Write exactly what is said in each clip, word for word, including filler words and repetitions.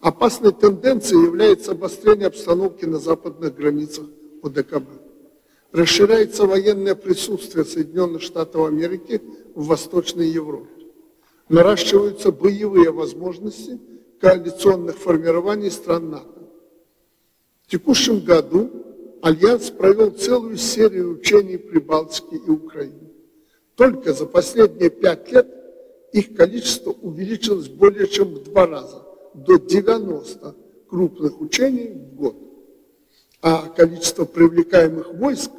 Опасной тенденцией является обострение обстановки на западных границах о дэ ка бэ. Расширяется военное присутствие Соединенных Штатов Америки в Восточной Европе. Наращиваются боевые возможности коалиционных формирований стран НАТО. В текущем году Альянс провел целую серию учений Прибалтики и Украины. Только за последние пять лет их количество увеличилось более чем в два раза, до девяноста крупных учений в год. А количество привлекаемых войск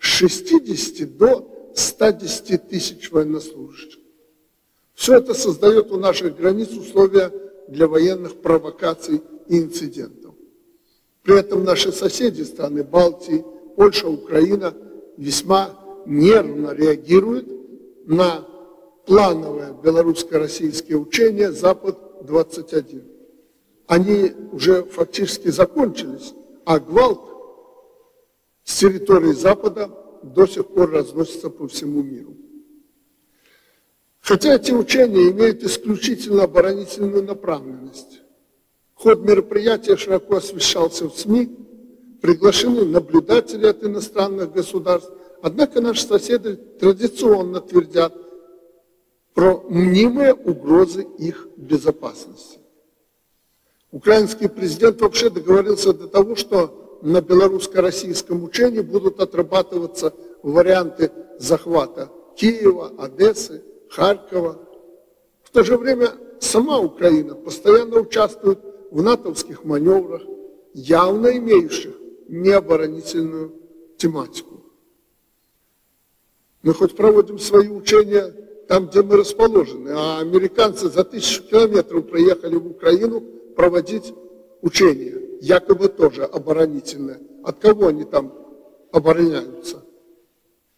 с шестидесяти до ста десяти тысяч военнослужащих. Все это создает у наших границ условия для военных провокаций и инцидентов. При этом наши соседи, страны Балтии, Польша, Украина, весьма нервно реагируют на плановое белорусско-российское учение «Запад-двадцать один». Они уже фактически закончились, а гвалт с территории Запада до сих пор разносится по всему миру. Хотя эти учения имеют исключительно оборонительную направленность. Ход мероприятия широко освещался в СМИ, приглашены наблюдатели от иностранных государств. Однако наши соседи традиционно твердят про мнимые угрозы их безопасности. Украинский президент вообще договорился до того, что на белорусско-российском учении будут отрабатываться варианты захвата Киева, Одессы, Харькова. В то же время сама Украина постоянно участвует в натовских маневрах, явно имеющих необоронительную тематику. Мы хоть проводим свои учения там, где мы расположены, а американцы за тысячу километров проехали в Украину проводить учения, якобы тоже оборонительные. От кого они там обороняются?